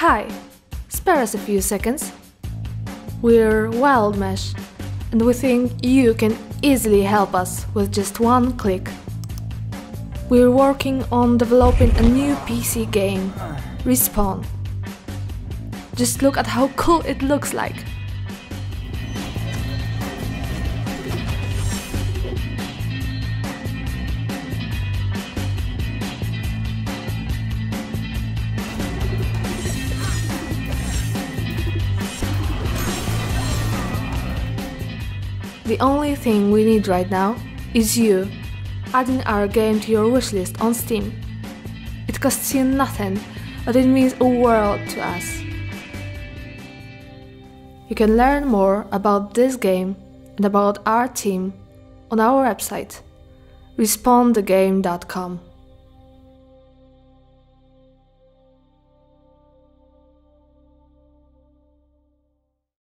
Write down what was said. Hi, spare us a few seconds. We're WildMesh, and we think you can easily help us with just one click. We're working on developing a new PC game, Respawn. Just look at how cool it looks like. The only thing we need right now is you adding our game to your wishlist on Steam. It costs you nothing, but it means a world to us. You can learn more about this game and about our team on our website, respawnthegame.com.